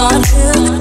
on you.